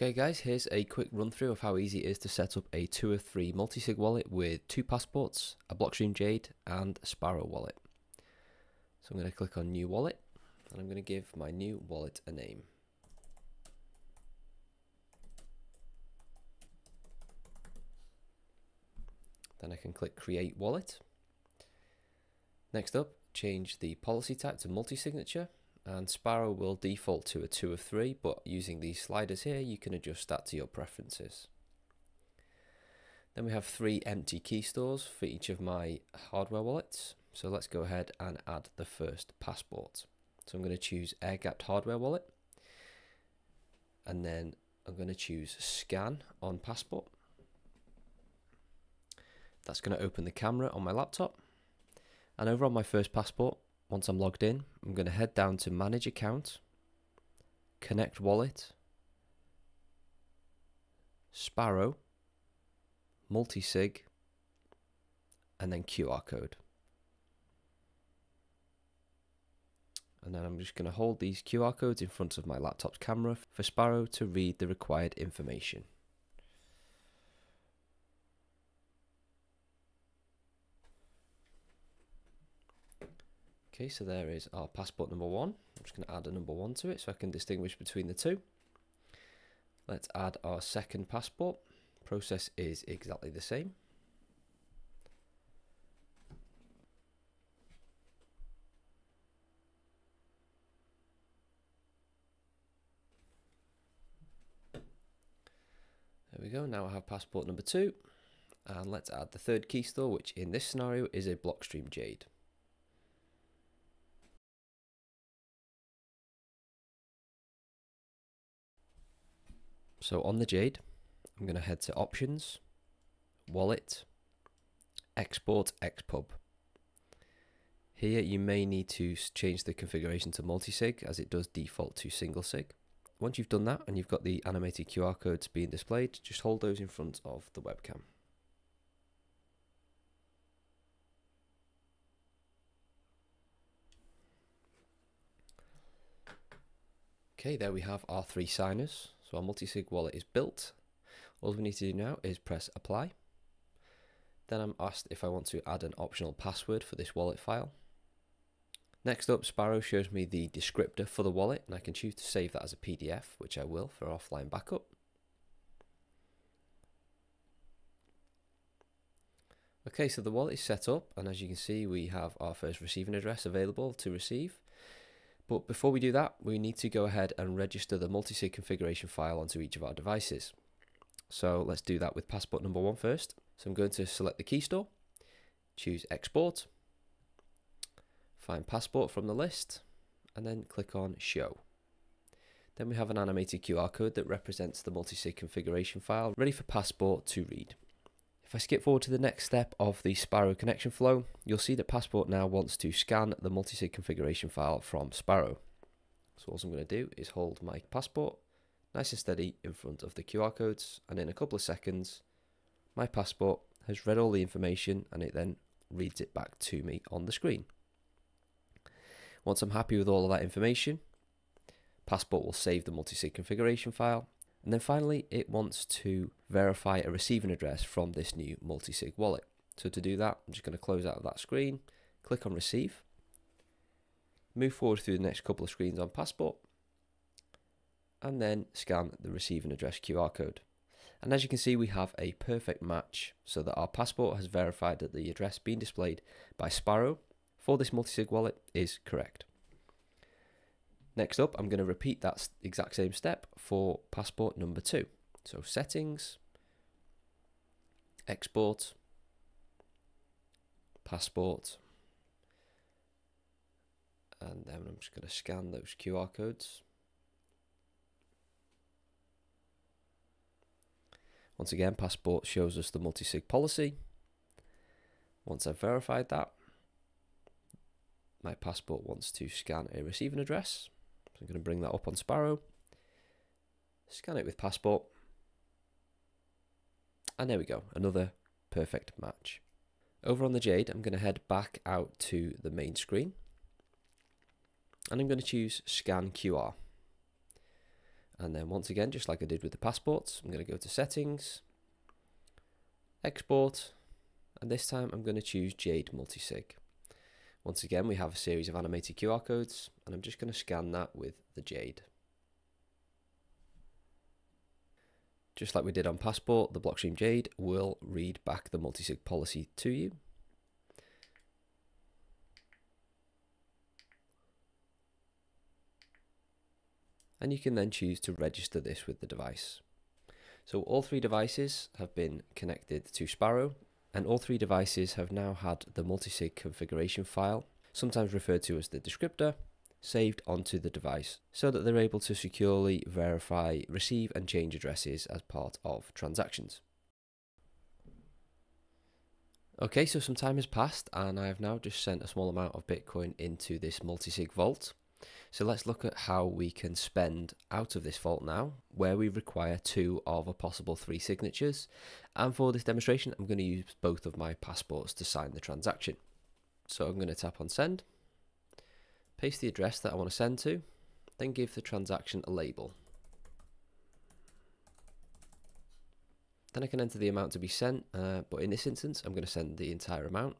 Okay guys, here's a quick run through of how easy it is to set up a 2 or 3 multisig wallet with 2 passports, a Blockstream Jade and a Sparrow wallet. So I'm going to click on new wallet and I'm going to give my new wallet a name. Then I can click create wallet. Next up, change the policy type to multi-signature. And Sparrow will default to a 2 of 3, but using these sliders here you can adjust that to your preferences. Then we have 3 empty key stores for each of my hardware wallets, so let's go ahead and add the first passport. So I'm going to choose air-gapped hardware wallet, and then I'm going to choose scan on passport. That's going to open the camera on my laptop, and over on my first passport, once I'm logged in, I'm going to head down to Manage Account, Connect Wallet, Sparrow, Multisig, and then QR code. And then I'm just going to hold these QR codes in front of my laptop's camera for Sparrow to read the required information. Okay, so there is our passport number 1. I'm just going to add a number 1 to it so I can distinguish between the two. Let's add our second passport. Process is exactly the same. There we go, now I have passport number 2. And let's add the third key store, which in this scenario is a Blockstream Jade. So on the Jade, I'm going to head to Options, Wallet, Export XPub. Here you may need to change the configuration to multisig, as it does default to single sig. Once you've done that and you've got the animated QR codes being displayed, just hold those in front of the webcam. Okay, there we have our 3 signers. So our multisig wallet is built. All we need to do now is press apply. Then I'm asked if I want to add an optional password for this wallet file. Next up, Sparrow shows me the descriptor for the wallet, and I can choose to save that as a PDF, which I will for offline backup. Okay, so the wallet is set up, and as you can see, we have our first receiving address available to receive. But before we do that, we need to go ahead and register the multisig configuration file onto each of our devices. So let's do that with passport number 1 first. So I'm going to select the key store, choose export, find passport from the list, and then click on show. Then we have an animated QR code that represents the multisig configuration file ready for passport to read. If I skip forward to the next step of the Sparrow connection flow, you'll see that Passport now wants to scan the multisig configuration file from Sparrow. So all I'm going to do is hold my passport nice and steady in front of the QR codes, and in a couple of seconds my passport has read all the information and it then reads it back to me on the screen. Once I'm happy with all of that information, Passport will save the multisig configuration file. And then finally, it wants to verify a receiving address from this new multisig wallet. So to do that, I'm just going to close out of that screen, click on receive, move forward through the next couple of screens on passport, and then scan the receiving address QR code. And as you can see, we have a perfect match, so that our passport has verified that the address being displayed by Sparrow for this multisig wallet is correct. Next up, I'm going to repeat that exact same step for passport number 2. So settings, export, passport, and then I'm just going to scan those QR codes. Once again, passport shows us the multisig policy. Once I've verified that, my passport wants to scan a receiving address. I'm going to bring that up on Sparrow, scan it with passport, and there we go, another perfect match. Over on the Jade, I'm going to head back out to the main screen, and I'm going to choose scan QR. And then once again, just like I did with the passports, I'm going to go to settings, export, and this time I'm going to choose Jade multisig. Once again, we have a series of animated QR codes, and I'm just going to scan that with the Jade. Just like we did on Passport, the Blockstream Jade will read back the multisig policy to you. And you can then choose to register this with the device. So all three devices have been connected to Sparrow, and all three devices have now had the multisig configuration file, sometimes referred to as the descriptor, saved onto the device so that they're able to securely verify, receive and change addresses as part of transactions. Okay, so some time has passed and I have now just sent a small amount of Bitcoin into this multisig vault. So let's look at how we can spend out of this vault now, where we require two of a possible three signatures. And for this demonstration, I'm going to use both of my passports to sign the transaction. So I'm going to tap on send, paste the address that I want to send to, then give the transaction a label. Then I can enter the amount to be sent, but in this instance, I'm going to send the entire amount.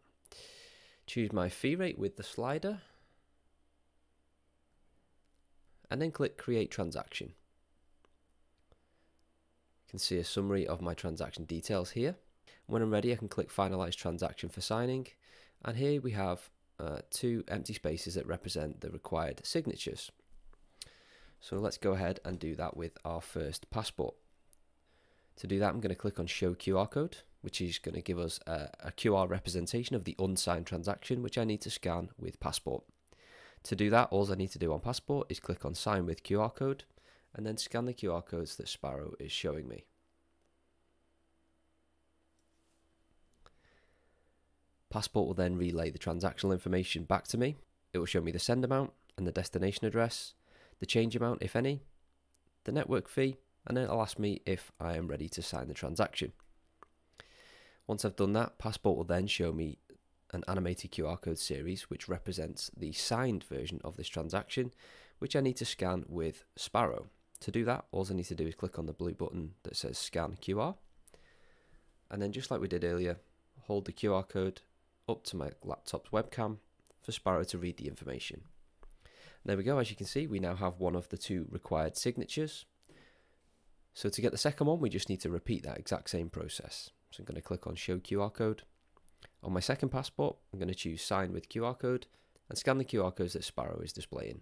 Choose my fee rate with the slider, and then click create transaction. You can see a summary of my transaction details here. When I'm ready, I can click finalize transaction for signing. And here we have two empty spaces that represent the required signatures. So let's go ahead and do that with our first passport. To do that, I'm going to click on show QR code, which is going to give us a QR representation of the unsigned transaction, which I need to scan with passport. To do that, all I need to do on Passport is click on Sign with QR Code and then scan the QR codes that Sparrow is showing me. Passport will then relay the transactional information back to me. It will show me the send amount and the destination address, the change amount if any, the network fee, and then it'll ask me if I am ready to sign the transaction. Once I've done that, Passport will then show me an animated QR code series which represents the signed version of this transaction, which I need to scan with Sparrow. To do that, all I need to do is click on the blue button that says scan QR, and then just like we did earlier, hold the QR code up to my laptop's webcam for Sparrow to read the information. And there we go. As you can see, we now have one of the two required signatures. So to get the second one, we just need to repeat that exact same process. So I'm going to click on show QR code. On my second passport, I'm going to choose Sign with QR Code and scan the QR codes that Sparrow is displaying.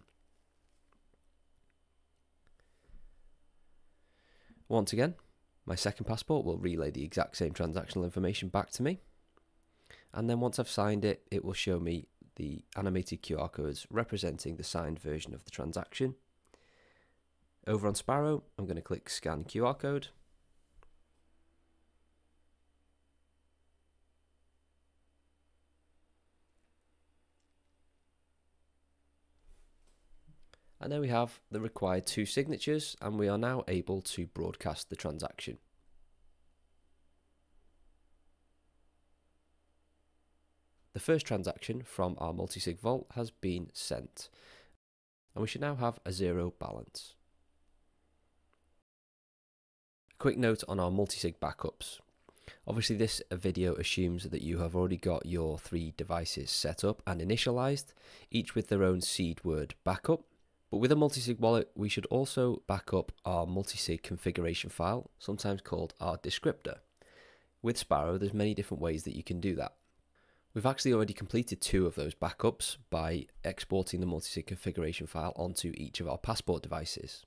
Once again, my second passport will relay the exact same transactional information back to me. And then once I've signed it, it will show me the animated QR codes representing the signed version of the transaction. Over on Sparrow, I'm going to click Scan QR Code. And there we have the required two signatures, and we are now able to broadcast the transaction. The first transaction from our multisig vault has been sent, and we should now have a zero balance. A quick note on our multisig backups. Obviously, this video assumes that you have already got your three devices set up and initialized, each with their own seed word backup. But with a multisig wallet, we should also back up our multisig configuration file, sometimes called our descriptor. With Sparrow, there's many different ways that you can do that. We've actually already completed two of those backups by exporting the multisig configuration file onto each of our Passport devices.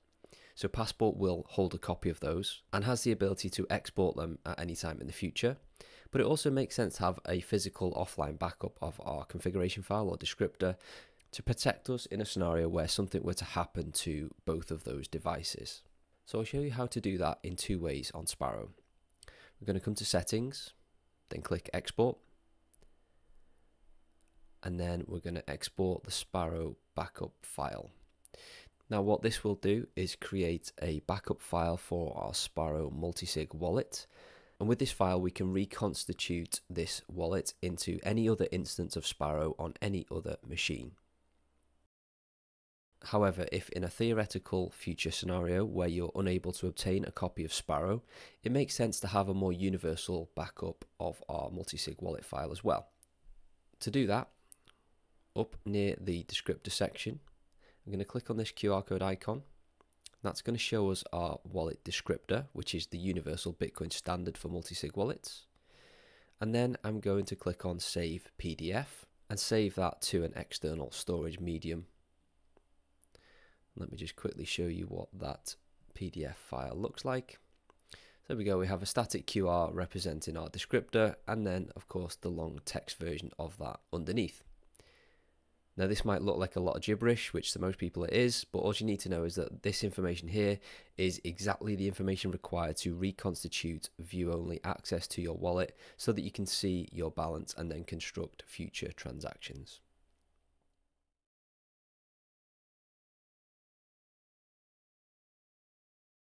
So Passport will hold a copy of those and has the ability to export them at any time in the future. But it also makes sense to have a physical offline backup of our configuration file or descriptor to protect us in a scenario where something were to happen to both of those devices. So I'll show you how to do that in two ways on Sparrow. We're going to come to settings, then click export, and then we're going to export the Sparrow backup file. Now what this will do is create a backup file for our Sparrow multisig wallet. And with this file, we can reconstitute this wallet into any other instance of Sparrow on any other machine. However, if in a theoretical future scenario where you're unable to obtain a copy of Sparrow, it makes sense to have a more universal backup of our multisig wallet file as well. To do that, up near the descriptor section, I'm going to click on this QR code icon. That's going to show us our wallet descriptor, which is the universal Bitcoin standard for multisig wallets. And then I'm going to click on Save PDF and save that to an external storage medium. Let me just quickly show you what that PDF file looks like. There we go, we have a static QR representing our descriptor and then of course the long text version of that underneath. Now this might look like a lot of gibberish, which to most people it is, but all you need to know is that this information here is exactly the information required to reconstitute view-only access to your wallet so that you can see your balance and then construct future transactions.